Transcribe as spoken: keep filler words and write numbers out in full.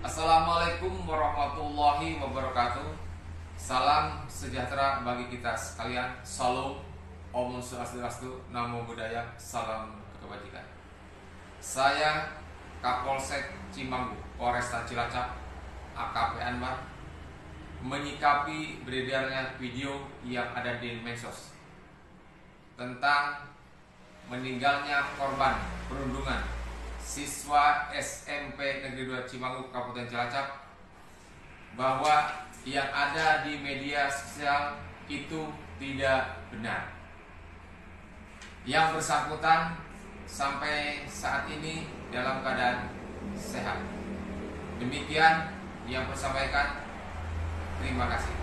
Assalamualaikum warahmatullahi wabarakatuh. Salam sejahtera bagi kita sekalian. Salam Om Swastiastu, Namo Buddhaya, salam kebajikan. Saya Kapolsek Cimanggu Polresta Cilacap A K P Anwar menyikapi beredarnya video yang ada di medsos tentang meninggalnya korban perundungan siswa S M P Negeri dua Cimanggu, Kabupaten Cilacap, bahwa yang ada di media sosial itu tidak benar. Yang bersangkutan sampai saat ini dalam keadaan sehat. Demikian yang saya sampaikan. Terima kasih.